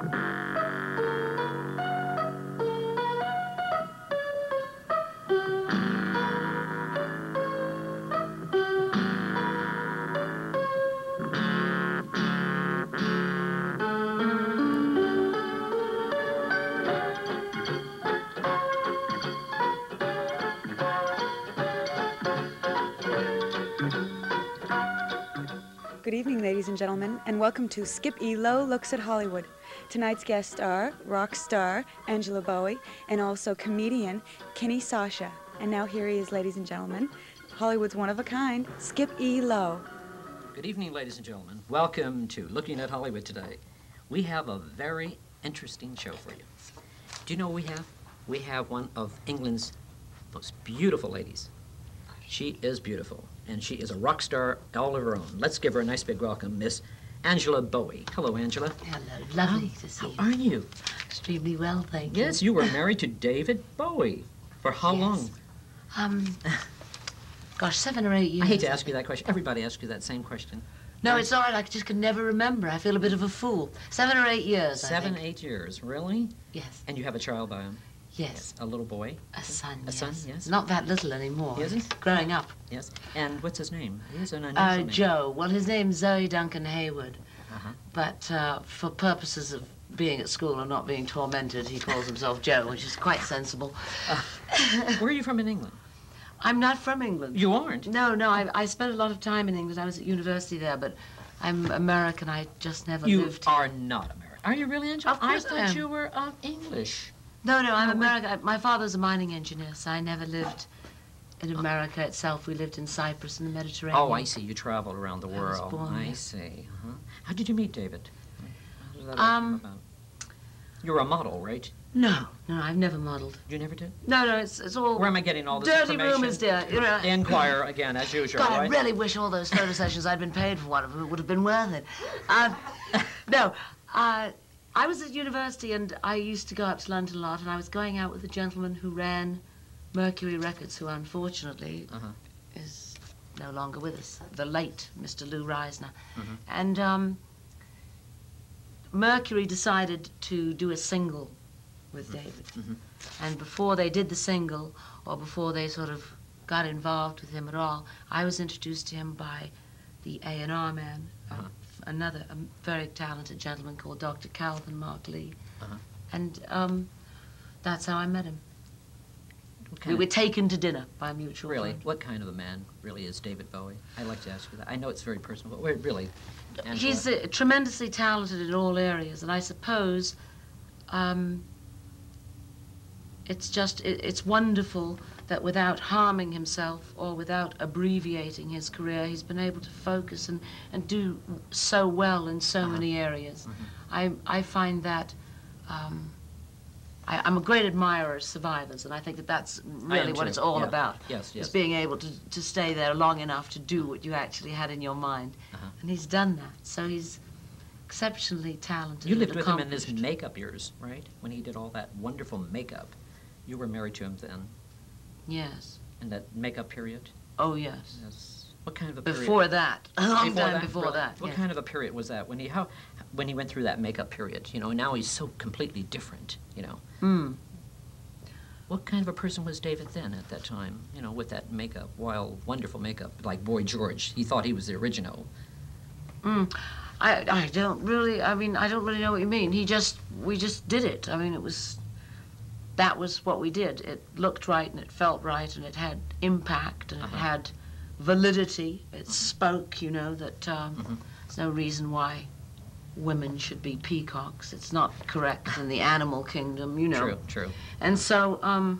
Good evening, ladies and gentlemen, and welcome to Skip E. Lowe Looks at Hollywood. Tonight's guests are rock star Angela Bowie and also comedian Kenny Sacha. And now here he is, ladies and gentlemen, Hollywood's one-of-a-kind, Skip E. Lowe. Good evening, ladies and gentlemen. Welcome to Looking at Hollywood today. We have a very interesting show for you. Do you know what we have? We have one of England's most beautiful ladies. She is beautiful, and she is a rock star all of her own. Let's give her a nice big welcome, Miss Angela Bowie. Hello, Angela. Hello, lovely to see you. How are you? Extremely well, thank you. Yes, you were married to David Bowie. For how long? Gosh, 7 or 8 years. I hate to ask you that question. Everybody asks you that same question. No, it's all right. I just can never remember. I feel a bit of a fool. 7 or 8 years, I think. 7, 8 years, really? Yes. And you have a child by him? Yes. A little boy? A son, yes. Not that little anymore. He isn't? Growing up. Yes. And what's his name? He is an unusual name. Joe. Well, his name's Zoe Duncan Hayward. Uh-huh. But for purposes of being at school and not being tormented, he calls himself Joe, which is quite sensible. Where are you from in England? I'm not from England. You aren't? No, no. I spent a lot of time in England. I was at university there, but I'm American. I just never lived here. You are not American. Are you really, Angela? Of course I thought you were English. No, no, I'm American. My father's a mining engineer, so I never lived in America itself. We lived in Cyprus and the Mediterranean. Oh, I see. You traveled around the world. I was born there. I see. Uh-huh. How did you meet David? How did that come about? You were a model, right? No, no, I've never modeled. You never did? No, no, it's all... Where am I getting all this information? Dirty rumors, dear. You know, inquire again, as usual, God, right? I really wish all those photo sessions I'd been paid for one of them would have been worth it. No, I was at university, and I used to go up to London a lot, and I was going out with a gentleman who ran Mercury Records, who unfortunately is no longer with us, the late Mr. Lou Reisner. And Mercury decided to do a single with David. And before they did the single, or before they sort of got involved with him at all, I was introduced to him by the A&R man, another very talented gentleman called Dr. Calvin Mark Lee. And that's how I met him. We were taken to dinner by mutual friend. What kind of a man really is David Bowie? I'd like to ask you that. I know it's very personal, but really... Angela. He's tremendously talented in all areas, and I suppose it's just, it's wonderful that without harming himself or without abbreviating his career, he's been able to focus and do so well in so many areas. I find that, I'm a great admirer of survivors, and I think that that's really what it's all about. Yes, yes. Is being able to stay there long enough to do what you actually had in your mind. And he's done that, so he's exceptionally talented. You lived with him in his makeup years, right? When he did all that wonderful makeup. You were married to him then. Yes. And that makeup period? Oh, yes. Yes. What kind of a period? Before that. A long time before that. What kind of a period was that? When he when he went through that makeup period, you know, now he's so completely different, you know. What kind of a person was David then at that time, you know, with that makeup, wild, wonderful makeup, like Boy George? He thought he was the original. I don't really, I mean, I don't really know what you mean. He just, we just did it. I mean, it was... That was what we did. It looked right, and it felt right, and it had impact, and it had validity. It spoke, you know, that there's no reason why women should be peacocks. It's not correct in the animal kingdom, you know. True, true. And so,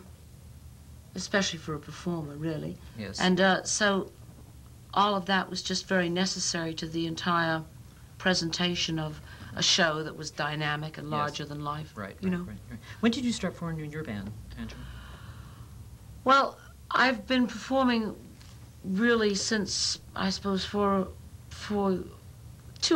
especially for a performer, really. Yes. And so all of that was just very necessary to the entire presentation of a show that was dynamic and larger than life. Right, you know? Right. When did you start performing in your band, Angela? Well, I've been performing really since, I suppose, for 2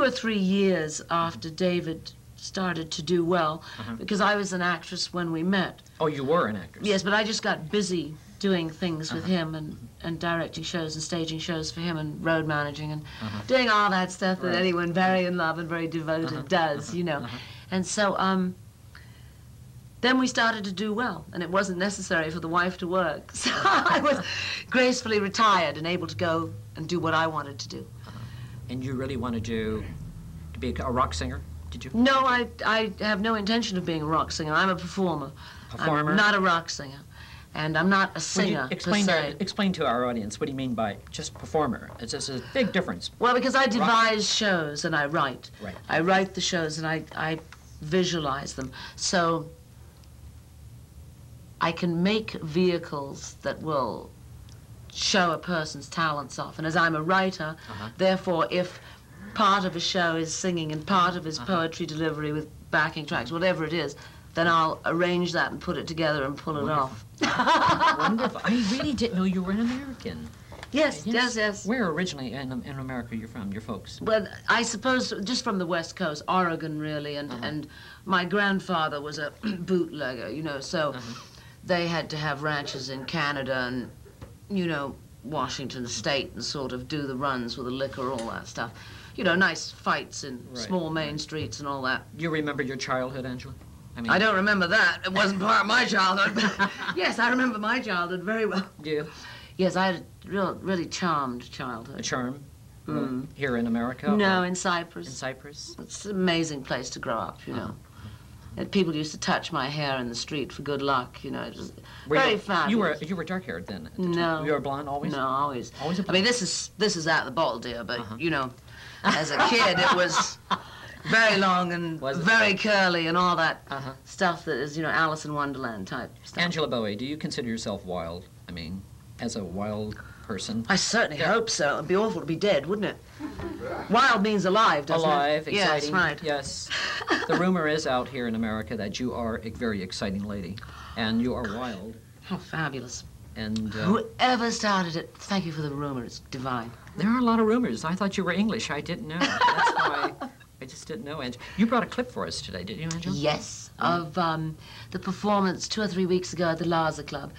or 3 years after David started to do well, because I was an actress when we met. Oh, you were an actress? Yes, but I just got busy doing things with him and directing shows and staging shows for him and road managing and doing all that stuff that anyone very in love and very devoted does, you know. And so then we started to do well, and it wasn't necessary for the wife to work. So I was gracefully retired and able to go and do what I wanted to do. And you really wanted to be a rock singer, did you? No, I have no intention of being a rock singer. I'm a performer. Performer? I'm not a rock singer. And I'm not a singer, explain to our audience, what do you mean by just performer? It's a big difference. Well, because I devise shows and I write. Right. I write the shows and I visualize them. So I can make vehicles that will show a person's talents off. And as I'm a writer, therefore, if part of a show is singing and part of his poetry delivery with backing tracks, whatever it is, then I'll arrange that and put it together and pull it off. Wonderful. I really didn't know you were an American. Yes, yes. Where originally in America you're from, your folks? Well, I suppose just from the West Coast, Oregon really, and my grandfather was a bootlegger, you know, so they had to have ranches in Canada and, you know, Washington State and sort of do the runs with the liquor, all that stuff. You know, nice fights in small main streets and all that. You remember your childhood, Angela? I don't remember that. It wasn't part of my childhood. But yes, I remember my childhood very well. Yeah. Yes, I had a really charmed childhood. A charm? Mm. Here in America? No, in Cyprus. In Cyprus? It's an amazing place to grow up, you know. And people used to touch my hair in the street for good luck, you know. It was very fabulous. You were dark-haired then? At the time. You were blonde always? No, always. Always a blonde? I mean, this is out the ball, dear, but, you know, as a kid, it was very long and very curly and all that stuff that is, you know, Alice in Wonderland type stuff. Angela Bowie, do you consider yourself wild? I mean, as a wild person? I certainly hope so. It would be awful to be dead, wouldn't it? Wild means alive, doesn't it? Alive, exciting. Yes, right. Yes. The rumor is out here in America that you are a very exciting lady, and you are wild. How fabulous. And whoever started it, thank you for the rumor. It's divine. There are a lot of rumors. I thought you were English. I didn't know. That's why I just didn't know, Angela. You brought a clip for us today, did you, Angela? Yes, of the performance 2 or 3 weeks ago at the Laza Club.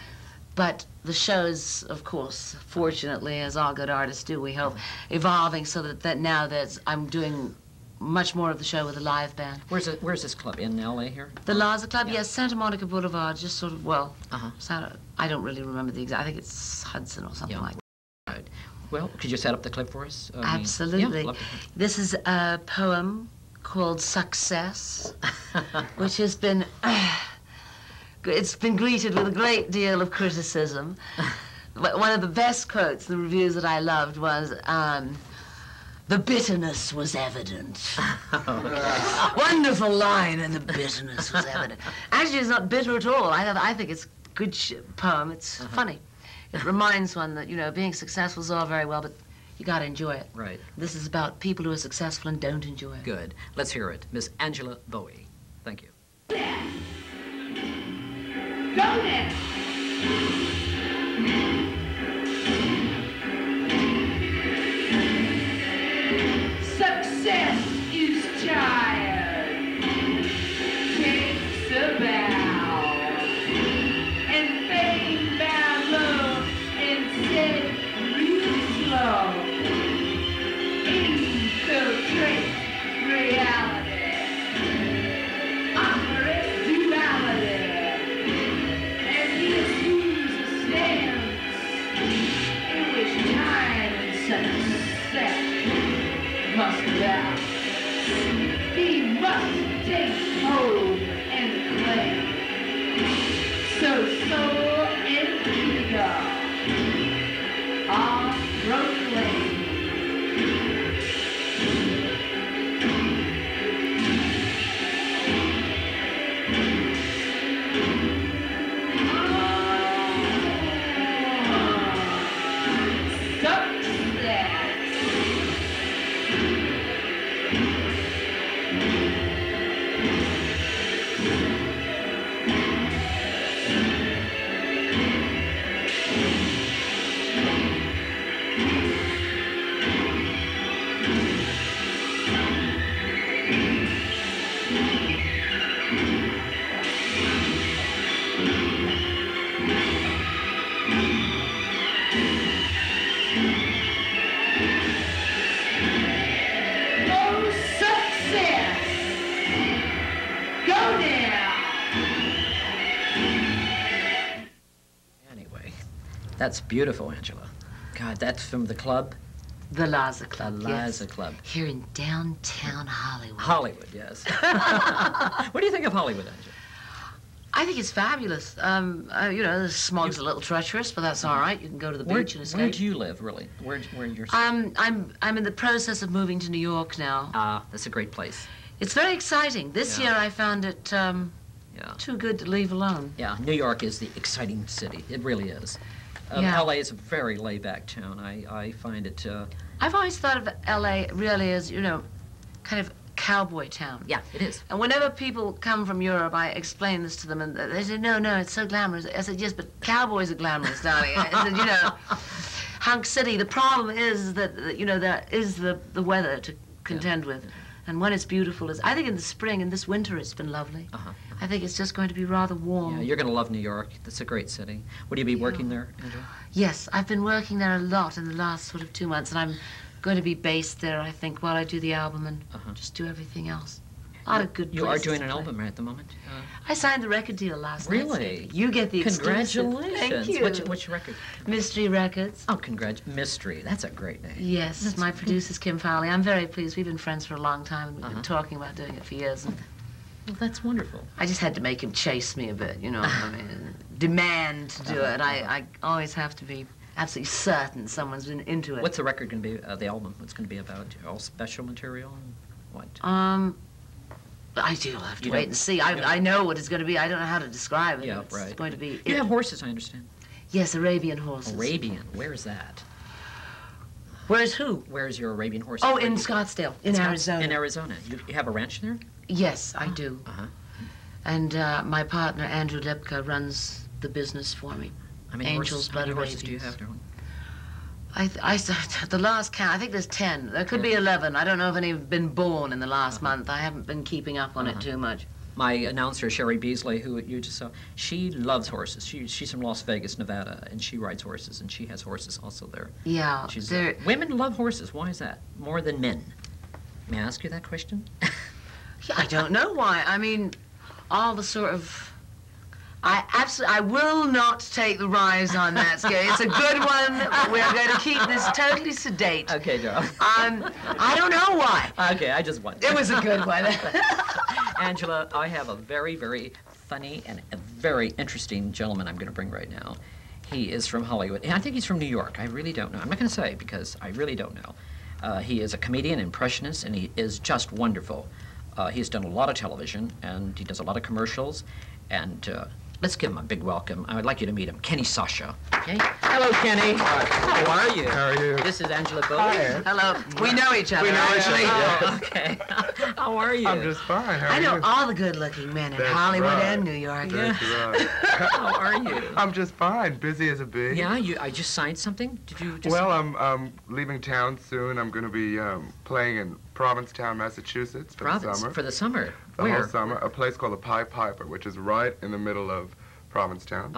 But the show's, of course, fortunately, as all good artists do, we hope, evolving so that now I'm doing much more of the show with a live band. Where's this club, in L.A. here? The Laza Club, yes, Santa Monica Boulevard, just sort of, well, I don't really remember the exact, I think it's Hudson or something like that. Right. Well, could you set up the clip for us? Absolutely. Yeah, this is a poem called Success, which has been, it's been greeted with a great deal of criticism. But one of the best quotes, the reviews that I loved was, the bitterness was evident. Wonderful line, and the bitterness was evident. Actually, it's not bitter at all. I think it's a good poem. It's funny. It reminds one that, you know, being successful is all very well, but you got to enjoy it. Right. This is about people who are successful and don't enjoy it. Good. Let's hear it. Miss Angela Bowie. Thank you. Yes. Go there. Success is tired. Takes a bath. Infiltrate reality, operate duality, and misuse a stance in which time and success must balance. He must take hold and claim. So soul and ego are proclaimed. Hello there. Anyway, that's beautiful, Angela. God, that's from the club? The Liza Club. The Liza Club. Here in downtown Hollywood. Hollywood, yes. What do you think of Hollywood, Angela? I think it's fabulous. You know, the smog's a little treacherous, but that's all right. You can go to the beach and escape. Where do you live, really? Where in your city? I'm in the process of moving to New York now. Ah, that's a great place. It's very exciting. This year I found it too good to leave alone. Yeah, New York is the exciting city. It really is. L.A. is a very laid-back town. I find it... I've always thought of L.A. really as, you know, kind of cowboy town. Yeah, it is. And whenever people come from Europe, I explain this to them, and they say, no, no, it's so glamorous. I said, yes, but cowboys are glamorous, darling. I said, you know, Hunk City, the problem is that, you know, there is the weather to contend with. And when it's beautiful, I think in the spring, and this winter it's been lovely. I think it's just going to be rather warm. Yeah, you're going to love New York. It's a great city. Would you be working there, Angela? Yes, I've been working there a lot in the last sort of 2 months, and I'm going to be based there, I think, while I do the album and just do everything else. A lot of good places. You are doing an album right at the moment? I signed the record deal last night. Really? You get the exclusive. Congratulations. Thank you. Which record? Mystery Records. Oh, congratulations. Mystery. That's a great name. Yes. That's my producer's Kim Fowley. I'm very pleased. We've been friends for a long time, and we've been talking about doing it for years. And well, that's wonderful. I just had to make him chase me a bit, you know what I mean? Demand to do it. I always have to be absolutely certain someone's been into it. What's the record going to be, the album? What's going to be about? All special material? What? I do have to wait and see. I know what it's going to be. I don't know how to describe it. Yeah, right. It's going to be... You have horses, I understand. Yes, Arabian horses. Arabian. Where is that? Where's who? Where's your Arabian horses? Oh, in Scottsdale, in Arizona. In Arizona. You have a ranch there? Yes, I do. And my partner, Andrew Lepka, runs the business for me. I mean, Angels, Blood Arabians. How many horses do you have, darling? The last count, I think there's 10. There could be 11. I don't know if any have been born in the last month. I haven't been keeping up on it too much. My announcer, Sherry Beasley, who you just saw, she loves horses. She's from Las Vegas, Nevada, and she rides horses, and she has horses also there. Yeah. Women love horses. Why is that? More than men. May I ask you that question? Yeah, I don't know why. I mean, all the sort of... I will not take the rise on that scale. It's a good one. We're going to keep this totally sedate. Okay, darling. I don't know why. Okay, I just wondered. It was a good one. Angela, I have a very, very funny and a very interesting gentleman I'm going to bring right now. He is from Hollywood, and I think he's from New York. I really don't know. I'm not going to say because I really don't know. He is a comedian, impressionist, and he is just wonderful. He's done a lot of television, and he does a lot of commercials, and... let's give him a big welcome. I would like you to meet him, Kenny Sacha. Okay. Hello, Kenny. Hi. How are you? How are you? This is Angela Bowie. Hi. Hello. We know each other. We know each other. Okay. How are you? I'm just fine. How are you? I know all the good-looking men in Hollywood and New York. That's right. How are you? I'm just fine. Busy as a bee. Yeah. I just signed something. Did you? Well, I'm leaving town soon. I'm going to be playing in Provincetown, Massachusetts for the summer. For the summer. Where? The whole summer. A place called the Pied Piper, which is right in the middle of Provincetown.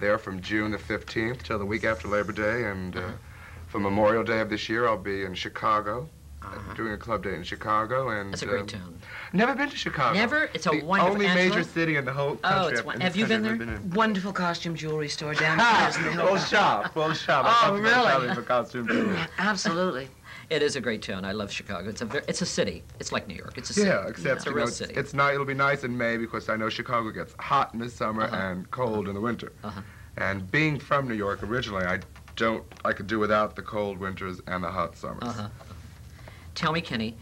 There from June the 15th till the week after Labor Day, and for Memorial Day of this year, I'll be in Chicago, doing a club day in Chicago. And that's a great town. Never been to Chicago. Never? It's a wonderful only Angela? Major city in the whole country. Oh, have you been there? Wonderful costume jewelry store downstairs. Full shop. Oh, really? Shopping for costume jewelry. Absolutely. It is a great town. I love Chicago. It's a city. It's like New York. It's a city. Yeah, except you know, it's a real city. It'll be nice in May because I know Chicago gets hot in the summer and cold in the winter. And being from New York originally, I could do without the cold winters and the hot summers. Tell me, Kenny,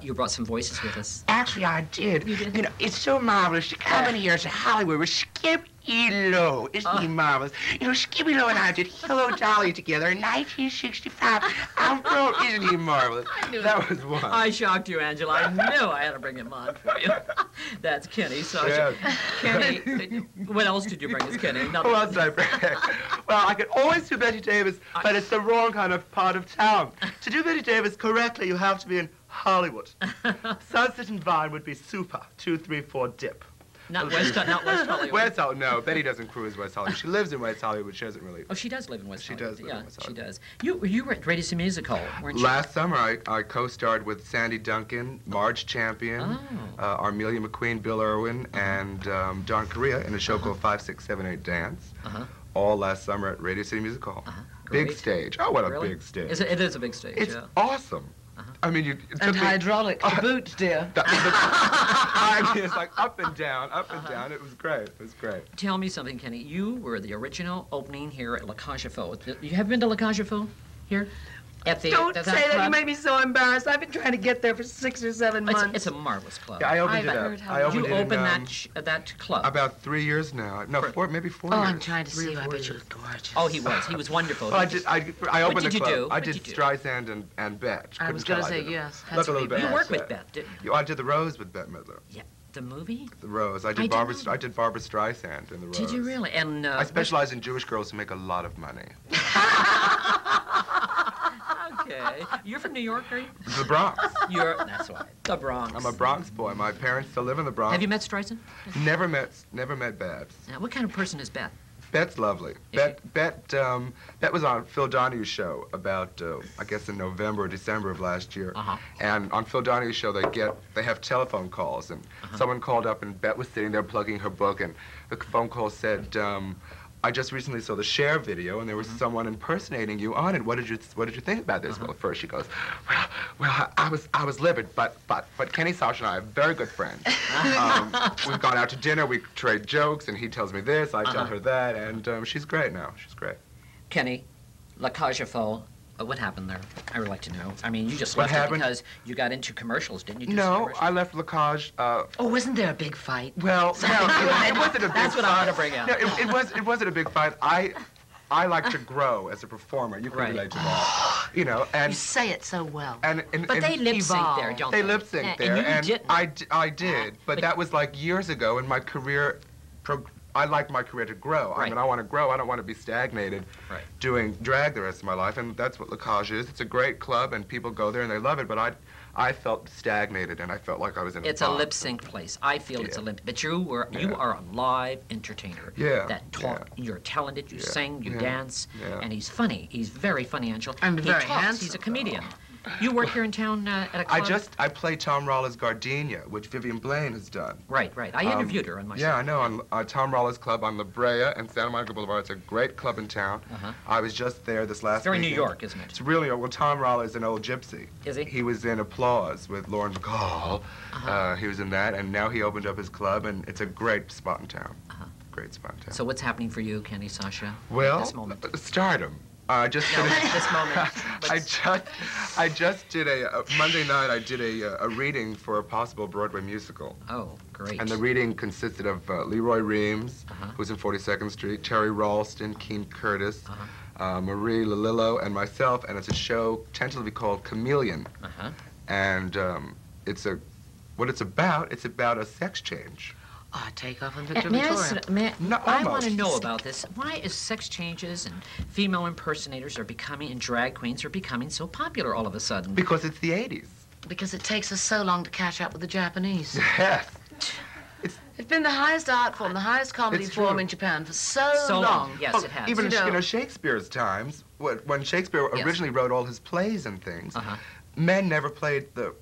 you brought some voices with us. Actually, I did. You did? You know, it's so marvelous to come in here to Hollywood with Skip E. Lowe. Isn't he marvelous? You know, Skip E. Lowe and I did Hello, Dolly together in 1965. Isn't he marvelous? I knew that was one. I shocked you, Angela. I knew I had to bring him on for you. That's Kenny Sacha. Yes. Kenny, what else did you bring us, Kenny? Nothing. What else did I bring? Well, I could always do Betty Davis, but it's the wrong kind of part of town. To do Betty Davis correctly, you have to be in Hollywood. Sunset and Vine would be super. 2, 3, 4, dip. Not West Hollywood. West Hollywood, no. Betty doesn't cruise West Hollywood. She lives in West Hollywood. She doesn't really... Oh, she does live in West Hollywood. She does live in West Hollywood. She does. You were at Greatest Musical, weren't you? Last summer, I co-starred with Sandy Duncan, Marge Champion, Armelia McQueen, Bill Irwin, and Don Correa in a show called 5678 Dance. All last summer at Radio City Music Hall. Big stage. Oh, what a big stage. It is a big stage, It's awesome. I mean, and hydraulic to boot, dear. It's like up and down. It was great. It was great. Tell me something, Kenny. You were the original opening here at La Cage aux Folles. You have been to La Cage aux Folles here? Don't say that. You made me so embarrassed. I've been trying to get there for 6 or 7 months. It's a marvelous club. Yeah, I opened that club. About 3 years now. No, maybe four years. Oh, I'm trying to see you. I bet you look gorgeous. Oh, he was. He was wonderful. Well, I opened the club. I did Streisand and Bette. I was going to say, yes. That's a little bit. You worked with Bette, didn't you? I did The Rose with Bette Midler. Yeah. The movie? The Rose. I did Barbra Streisand in The Rose. Did you really? And I specialize in Jewish girls who make a lot of money. Okay. You're from New York, are you? The Bronx. That's right. The Bronx. I'm a Bronx boy. My parents still live in the Bronx. Have you met Streisand? Never met Babs. Now, what kind of person is Bette? Bette's lovely. Bette was on Phil Donoghue's show about, I guess, in November or December of last year. And on Phil Donoghue's show, they have telephone calls, and someone called up, and Bette was sitting there plugging her book, and the phone call said, I just recently saw the Cher video, and there was someone impersonating you on it. What did you think about this? Well, first she goes, well, I was livid, but Kenny Sacha and I are very good friends. We've gone out to dinner, we trade jokes, and he tells me this, I tell her that, and she's great now. She's great. Kenny, La Cage aux Folles. What happened there? I would like to know. I mean, you just left it because you got into commercials, didn't you? No, I left La Cage. Oh, wasn't there a big fight? Well, no, it wasn't a big fight. That's what I want to bring out. No, it wasn't a big fight. I like to grow as a performer. You can relate to that. You know, and... You say it so well. But they lip-sync there, don't they? They lip-sync there, and you didn't. I did, but that was like years ago, and my career... I like my career to grow. Right. I mean, I want to grow. I don't want to be stagnated doing drag the rest of my life, and that's what La Cage is. It's a great club, and people go there, and they love it, but I felt stagnated, and I felt like I was in a... It's a lip-sync place. I feel it's a lip-sync. But you are a live entertainer. Yeah. That talk. Yeah. You're talented. You sing. You dance. Yeah. And he's funny. He's very funny, Angela. And he talks. Handsome. He's a comedian. You work here in town at a club? I play Tom Rolla's Gardenia, which Vivian Blaine has done. Right. I interviewed her on my show. Yeah, I know. On Tom Rolla's club on La Brea and Santa Monica Boulevard. It's a great club in town. I was just there this last weekend. It's very New York, isn't it? It's really old. Well, Tom Rolla is an old gypsy. Is he? He was in Applause with Lauren Gall. He was in that, and now he opened up his club, and it's a great spot in town. Great spot in town. So what's happening for you, Kenny Sacha? Well, at this moment? Stardom. I just did a Monday night. I did a reading for a possible Broadway musical. Oh, great! And the reading consisted of Leroy Reams, who's in 42nd Street, Terry Ralston, Keene Curtis, Marie Lalillo, and myself. And it's a show tentatively called Chameleon. And it's about. It's about a sex change. Take off on Victor Victoria. I want to know about this. Why is sex changes and female impersonators and drag queens are becoming so popular all of a sudden? Because it's the 80s. Because it takes us so long to catch up with the Japanese. Yes. It's been the highest art form, the highest comedy form in Japan for so long. Yes, it has. Even in Shakespeare's times, when Shakespeare originally wrote all his plays and things, women never played the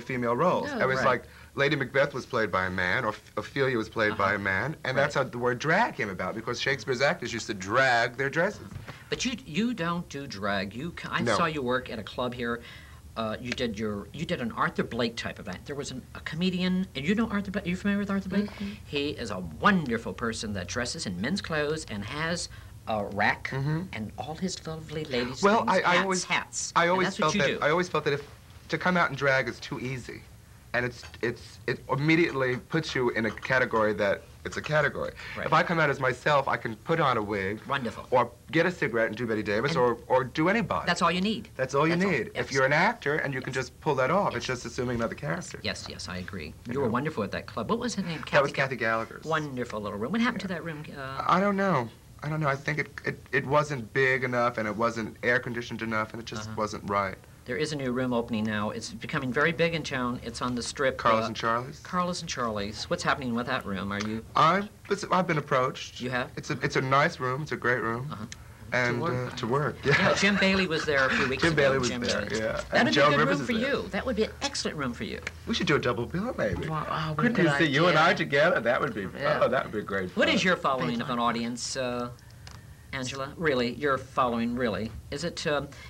female roles. No, it was like Lady Macbeth was played by a man, or Ophelia was played by a man, and that's how the word drag came about, because Shakespeare's actors used to drag their dresses. But you don't do drag. I saw you work at a club here. You did an Arthur Blake type of act. There was a comedian, and you know Arthur Blake. Are you familiar with Arthur Blake? He is a wonderful person that dresses in men's clothes and has a rack and all his lovely ladies' hats. I always felt that if to come out and drag is too easy. And it immediately puts you in a category that it's a category. Right. If I come out as myself, I can put on a wig. Wonderful. Or get a cigarette and do Betty Davis or do anybody. That's all you need. That's all you need. If you're an actor and you can just pull that off, it's just assuming another character. Yes, I agree. You were wonderful at that club. What was her name? That was Kathy Gallagher's. Wonderful little room. What happened to that room? I don't know. I think it wasn't big enough, and it wasn't air-conditioned enough, and it just wasn't right. There is a new room opening now. It's becoming very big in town. It's on the Strip. Carlos and Charlie's? Carlos and Charlie's. What's happening with that room? Are you... I've been approached. You have? It's a nice room. It's a great room. Uh-huh. And to work, yeah. Jim Bailey was there a few weeks ago. Jim Bailey was there, yeah. That would be a good room for you. That would be an excellent room for you. We should do a double bill, maybe. Wow, couldn't you see you and I together? That would be, that would be great fun. What is your following of an audience, Angela? Really, your following, really? Is it,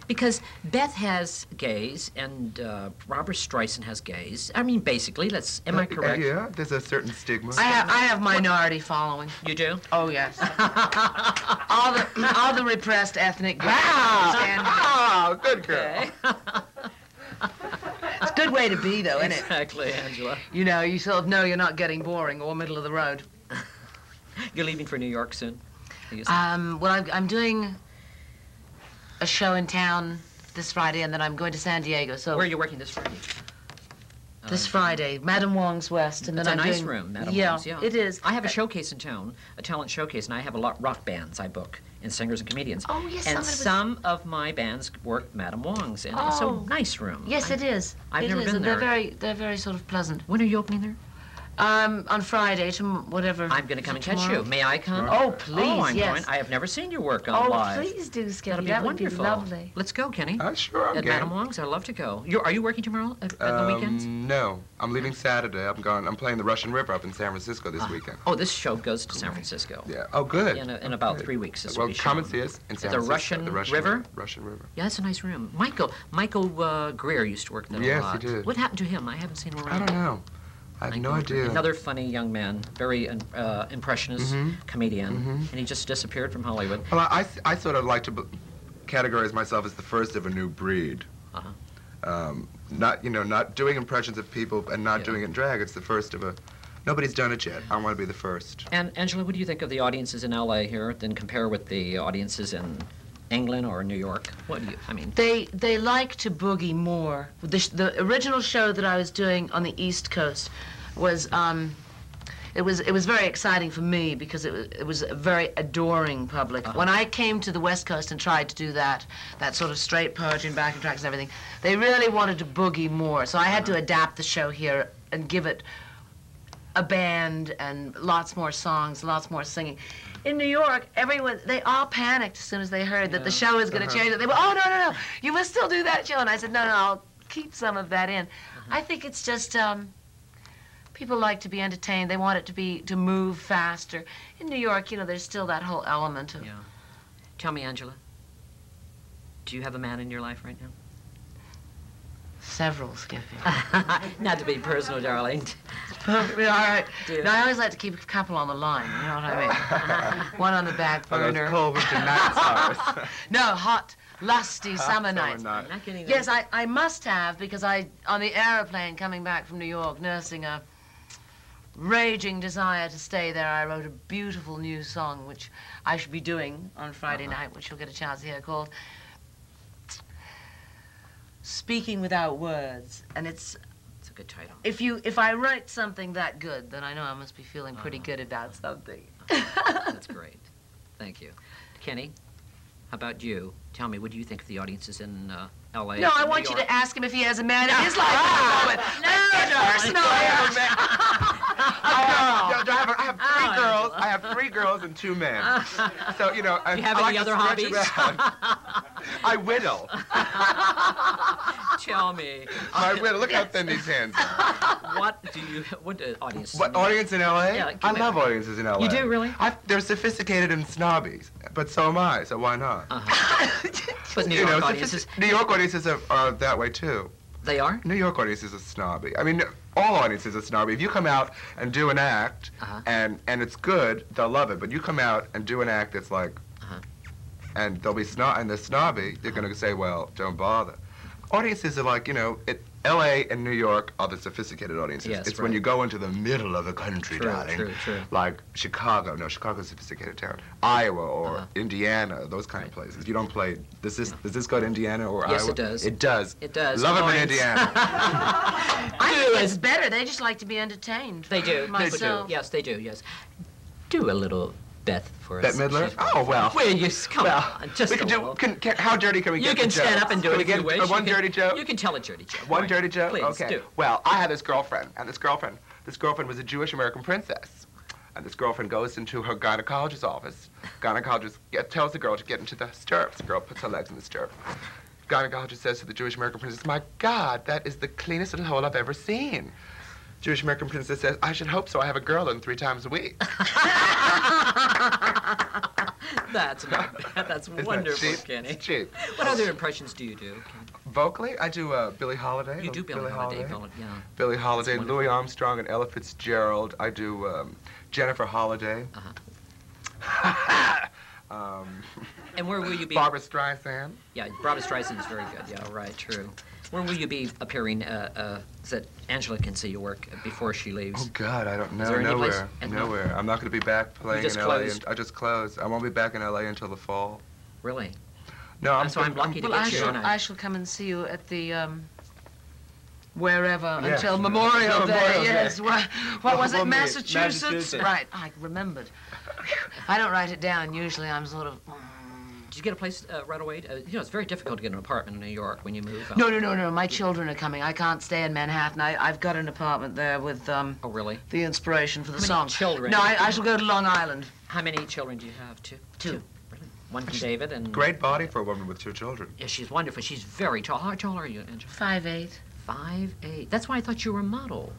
because Beth has gays, and Barbra Streisand has gays. I mean, basically, am I correct? Yeah, there's a certain stigma. I have minority following. You do? Oh, yes. all the repressed ethnic gays. Wow! Oh, good girl. Okay. It's a good way to be, though, isn't it? Exactly, Angela. You know, you sort of know you're not getting boring or middle of the road. You're leaving for New York soon? Well, I'm doing a show in town this Friday, and then I'm going to San Diego. So where are you working this Friday? This Friday, Madame Wong's West, and then I'm doing... It's a nice room, Madame Wong's. Yeah, it is. I have a showcase in town, a talent showcase, and I have a lot rock bands I book, and singers and comedians. Oh yes, and some of my bands work Madame Wong's, and it's a nice room. Yes, it is. I've never been there. They're very sort of pleasant. When are you opening there? On Friday, whatever. I'm going to come and catch you. May I come? Oh, please, yes. I have never seen your work on live. Oh, please do, Skip. That'll be wonderful. That would be lovely. Let's go, Kenny. Sure, I'm game. At Madame Wong's, I'd love to go. Are you working tomorrow at the weekends? No. I'm leaving Saturday. I'm playing the Russian River up in San Francisco this weekend. Oh, this show goes to San Francisco. Yeah. Oh, good. In about 3 weeks. Well, come and see us in San Francisco. The Russian River? Russian River. Yeah, that's a nice room. Michael Greer used to work there a lot. Yes, he did. What happened to him? I haven't seen him around. I don't know. I have no idea. Another funny young man, very impressionist comedian, and he just disappeared from Hollywood. Well, I sort of like to categorize myself as the first of a new breed. Uh-huh. Not doing impressions of people and not doing it in drag. It's the first of a... Nobody's done it yet. I want to be the first. And, Angela, what do you think of the audiences in L.A. here, then compare with the audiences in England or New York? What do you, I mean? They like to boogie more. The original show that I was doing on the East Coast was, it was very exciting for me because it was a very adoring public. Uh-huh. When I came to the West Coast and tried to do that sort of straight poetry and backing tracks and everything, they really wanted to boogie more. So I had to adapt the show here and give it a band and lots more songs, lots more singing. In New York, they all panicked as soon as they heard that the show was going to change. They went, oh, no, you must still do that show. And I said, no, I'll keep some of that in. I think it's just people like to be entertained. They want it to move faster. In New York, there's still that whole element of... Yeah. Tell me, Angela, do you have a man in your life right now? Several, Skippy. Not to be personal, darling. Perfectly all right. Dude. Now, I always like to keep a couple on the line, you know what I mean? One on the back burner. Cold winter nights. No, hot, lusty summer nights. Night. Not getting yes, I must have, because on the aeroplane coming back from New York, nursing a raging desire to stay there, I wrote a beautiful new song, which I should be doing on Friday night, which you'll get a chance to hear, called Speaking Without Words, and it's a good title. If I write something that good, then I know I must be feeling pretty good about something. That's great. Thank you, Kenny. How about you? Tell me, what do you think of the audiences in L.A.? No, I want you to ask him if he has a man in his life. No, I have 3 girls and 2 men. So, do you have any other hobbies? I whittle. Tell me. I whittle. Look how thin these hands are. What audience in L.A.? Yeah, I love audiences in L.A. You do, really? They're sophisticated and snobby, but so am I, so why not? Uh-huh. But New York audiences are that way, too. They are? New York audiences are snobby. I mean, all audiences are snobby. If you come out and do an act and it's good, they'll love it. But you come out and do an act that's like, and they'll be snobby, they're going to say, well, don't bother. Audiences are like, L.A. and New York are the sophisticated audiences. Yes, it's right. When you go into the middle of the country, darling. True. Like Chicago. No, Chicago's a sophisticated town. Iowa or Indiana, those kind of places. You don't play... Does this go to Indiana or Iowa? Yes, it does. It does. Love it in Indiana. I think it's better. They just like to be entertained. They do. Yes, they do, yes. Do a little Beth for us. Bette Midler? Oh, well. Will you come on? Just we can do. How dirty can we get? You can stand up and do it if you wish. One dirty joke. You can tell a dirty joke. One dirty joke. Please do. Well, I had this girlfriend, and this girlfriend was a Jewish American princess, and this girlfriend goes into her gynecologist's office. Gynecologist tells the girl to get into the stirrups. The girl puts her legs in the stirrup. Gynecologist says to the Jewish American princess, "My God, that is the cleanest little hole I've ever seen." Jewish American princess says, "I should hope so. I have a girl in 3 times a week." That's not bad. That's wonderful, Kenny. Cheap. What other impressions do you do, Kenny? Vocally, I do Billie Holiday. You do Billie Holiday. Yeah. Billie Holiday, Louis Armstrong, and Ella Fitzgerald. I do Jennifer Holiday. Uh-huh. And where will you be? Barbra Streisand. Yeah, Barbra Streisand is very good. Yeah, right, true. Where will you be appearing so that Angela can see your work before she leaves? Oh, God, I don't know. Is there any place? Nowhere. I'm not going to be back playing in L.A. I just closed. I won't be back in L.A. until the fall. Really? No, I'm... So I'm lucky to get you. I shall come and see you at the... wherever, yes. Until Memorial Day. Yes. What was it? Massachusetts? Right. I remembered. I don't write it down. Usually I'm sort of... Did you get a place right away? You know, it's very difficult to get an apartment in New York when you move out. No. My children are coming. I can't stay in Manhattan. I've got an apartment there with... Oh, really? The inspiration for the song. How many children? No, I shall go to Long Island. How many children do you have? Two. One from David and... Great body for a woman with 2 children. Yeah, she's wonderful. She's very tall. How tall are you, Angela? 5'8". 5'8". That's why I thought you were a model.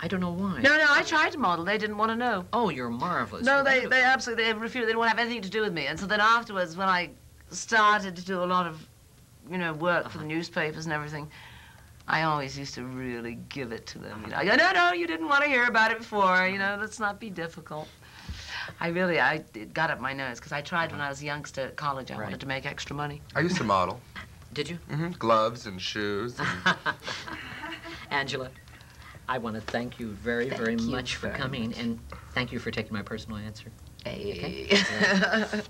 I don't know why. No, I tried to model. They didn't want to know. Oh, you're marvelous. No, they absolutely, they refused. They didn't want to have anything to do with me. And so then afterwards, when I started to do a lot of, work for the newspapers and everything, I always used to really give it to them. I go, no, you didn't want to hear about it before. Let's not be difficult. It got up my nose because I tried when I was a youngster at college. I wanted to make extra money. I used to model. Did you? Mm-hmm. Gloves and shoes. And... Angela, I want to thank you very, very much for coming. And thank you for taking my personal answer. Hey. Okay?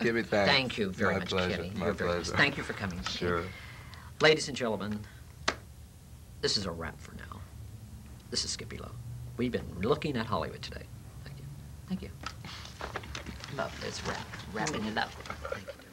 Give me thanks. Thank you very much, Kenny. You're very nice. Thank you for coming. Sure. Kenny. Ladies and gentlemen, this is a wrap for now. This is Skip E. Lowe. We've been looking at Hollywood today. Thank you. Love this wrap. Wrapping it up. Thank you.